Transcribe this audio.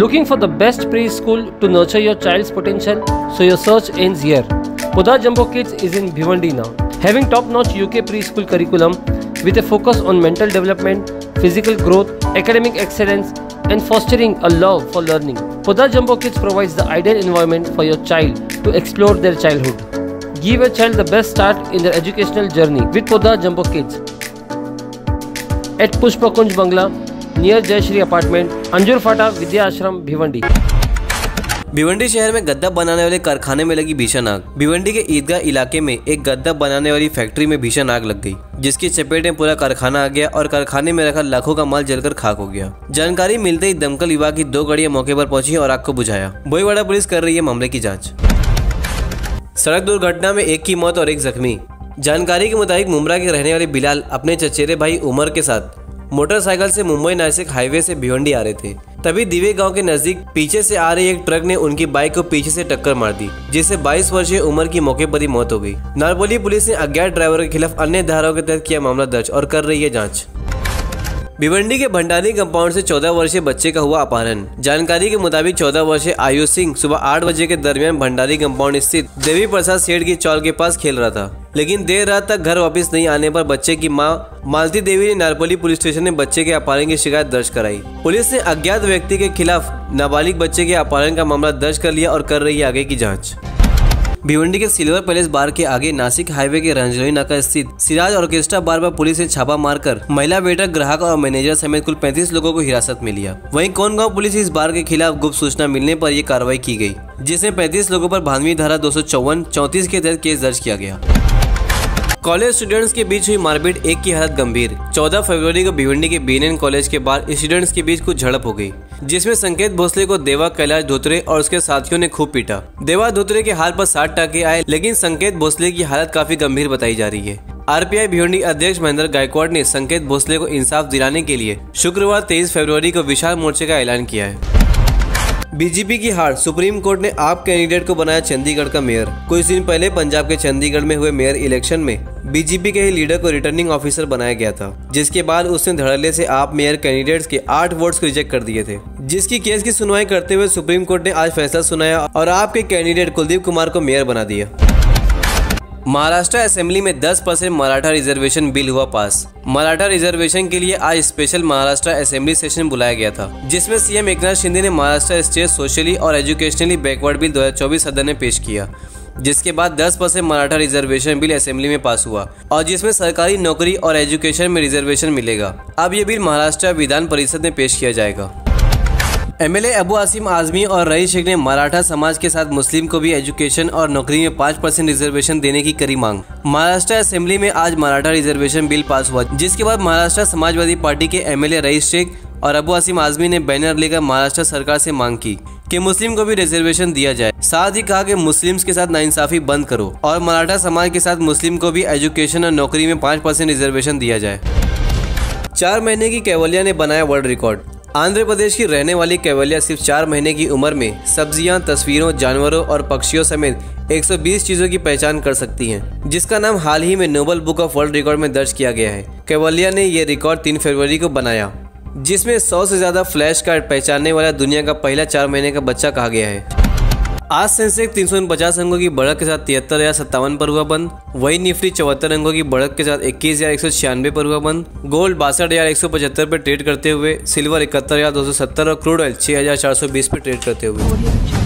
Looking for the best preschool to nurture your child's potential? So your search ends here. Podar Jumbo Kids is in Bhiwandi now, having top-notch UK preschool curriculum with a focus on mental development, physical growth, academic excellence and fostering a love for learning. Podar Jumbo Kids provides the ideal environment for your child to explore their childhood. Give your child the best start in their educational journey with Podar Jumbo Kids. At Pushpakunj Bangla, near Jayashree apartment, Anjur Phata, Vidya Ashram, Bhiwandi. Bhiwandi शहर में गद्दा बनाने वाले कारखाने में लगी भीषण आग। भिवंडी के ईदगाह इलाके में एक गद्दा बनाने वाली फैक्ट्री में भीषण आग लग गई, जिसकी चपेट में पूरा कारखाना आ गया और कारखाने में रखा लाखों का माल जलकर खाक हो गया। जानकारी मिलते ही दमकल विभाग की 2 गाड़ियां मौके पर पहुंची और आग को बुझाया। बोईवाड़ा पुलिस कर रही है मामले की जाँच। सड़क दुर्घटना में एक की मौत और एक जख्मी। जानकारी के मुताबिक मुमरा के रहने वाले बिलाल अपने चचेरे भाई उमर के साथ मोटरसाइकिल से मुंबई नासिक हाईवे से भिवंडी आ रहे थे। तभी दिवे गांव के नजदीक पीछे से आ रही एक ट्रक ने उनकी बाइक को पीछे से टक्कर मार दी, जिससे 22 वर्षीय उमर की मौके पर ही मौत हो गई। नारपोली पुलिस ने अज्ञात ड्राइवर के खिलाफ अन्य धाराओं के तहत किया मामला दर्ज और कर रही है जांच। भिवंडी के भंडारी कंपाउंड से 14 वर्षीय बच्चे का हुआ अपहरण। जानकारी के मुताबिक 14 वर्षीय आयुष सिंह सुबह 8 बजे के दरमियान भंडारी कंपाउंड स्थित देवी प्रसाद सेठ की चौल के पास खेल रहा था, लेकिन देर रात तक घर वापस नहीं आने पर बच्चे की मां मालती देवी ने नारपोली पुलिस स्टेशन में बच्चे के अपहरण की शिकायत दर्ज कराई। पुलिस ने अज्ञात व्यक्ति के खिलाफ नाबालिग बच्चे के अपहरण का मामला दर्ज कर लिया और कर रही है आगे की जाँच। भिवंडी के सिल्वर पैलेस बार के आगे नासिक हाईवे के रंजलोई नाका स्थित सिराज ऑर्केस्ट्रा बार पर पुलिस ने छापा मारकर महिला वेटर, ग्राहक और मैनेजर समेत कुल 35 लोगों को हिरासत में लिया। वहीं कोनगांव पुलिस इस बार के खिलाफ गुप्त सूचना मिलने पर यह कार्रवाई की गई, जिसमें 35 लोगों पर भानवी धारा 254-34 के तहत केस दर्ज किया गया। कॉलेज स्टूडेंट्स के बीच हुई मारपीट, एक की हालत गंभीर। 14 फरवरी को भिवंडी के BNN कॉलेज के बाहर स्टूडेंट्स के बीच कुछ झड़प हो गई, जिसमें संकेत भोसले को देवा कैलाश धोत्रे और उसके साथियों ने खूब पीटा। देवा धोत्रे के हाल पर 60 टाके आए, लेकिन संकेत भोसले की हालत काफी गंभीर बताई जा रही है। RPI भिवंडी अध्यक्ष महेंद्र गायकवाड ने संकेत भोसले को इंसाफ दिलाने के लिए शुक्रवार 23 फरवरी को विशाल मोर्चे का ऐलान किया है। बीजेपी की हार, सुप्रीम कोर्ट ने आप कैंडिडेट को बनाया चंडीगढ़ का मेयर। कुछ दिन पहले पंजाब के चंडीगढ़ में हुए मेयर इलेक्शन में बीजेपी के ही लीडर को रिटर्निंग ऑफिसर बनाया गया था, जिसके बाद उसने धड़ल्ले से आप मेयर कैंडिडेट्स के 8 वोट्स को रिजेक्ट कर दिए थे, जिसकी केस की सुनवाई करते हुए सुप्रीम कोर्ट ने आज फैसला सुनाया और आपके कैंडिडेट कुलदीप कुमार को मेयर बना दिया। महाराष्ट्र असेंबली में 10% मराठा रिजर्वेशन बिल हुआ पास। मराठा रिजर्वेशन के लिए आज स्पेशल महाराष्ट्र असेंबली सेशन बुलाया गया था, जिसमें सीएम एकनाथ शिंदे ने महाराष्ट्र स्टेट सोशली और एजुकेशनली बैकवर्ड बिल 2024 सदन में पेश किया, जिसके बाद 10% मराठा रिजर्वेशन बिल असेंबली में पास हुआ और जिसमें सरकारी नौकरी और एजुकेशन में रिजर्वेशन मिलेगा। अब ये बिल महाराष्ट्र विधान परिषद में पेश किया जाएगा। MLA अबू आसिम आजमी और रईस शेख ने मराठा समाज के साथ मुस्लिम को भी एजुकेशन और नौकरी में 5% रिजर्वेशन देने की करी मांग। महाराष्ट्र असेंबली में आज मराठा रिजर्वेशन बिल पास हुआ, जिसके बाद महाराष्ट्र समाजवादी पार्टी के MLA रईस शेख और अबू आसिम आजमी ने बैनर लेकर महाराष्ट्र सरकार से मांग की कि मुस्लिम को भी रिजर्वेशन दिया जाए। साथ ही कहा कि मुस्लिम्स के साथ नाइंसाफी बंद करो और मराठा समाज के साथ मुस्लिम को भी एजुकेशन और नौकरी में 5% रिजर्वेशन दिया जाए। 4 महीने की केवलिया ने बनाया वर्ल्ड रिकॉर्ड। आंध्र प्रदेश की रहने वाली केवलिया सिर्फ 4 महीने की उम्र में सब्जियां, तस्वीरों, जानवरों और पक्षियों समेत 120 चीजों की पहचान कर सकती हैं, जिसका नाम हाल ही में Nobel book of world record में दर्ज किया गया है। केवलिया ने यह रिकॉर्ड 3 फरवरी को बनाया, जिसमें 100 से ज्यादा फ्लैश कार्ड पहचानने वाला दुनिया का पहला 4 महीने का बच्चा कहा गया है। आज सेंसेक्स 350 अंकों की बढ़त के साथ 73,057 पर हुआ बंद। वही निफ्टी 74 अंकों की बढ़त के साथ 21,196 पर हुआ बंद। गोल्ड 62,175 पर ट्रेड करते हुए, सिल्वर 71,270 और क्रूड ऑयल 6,420 पर ट्रेड करते हुए।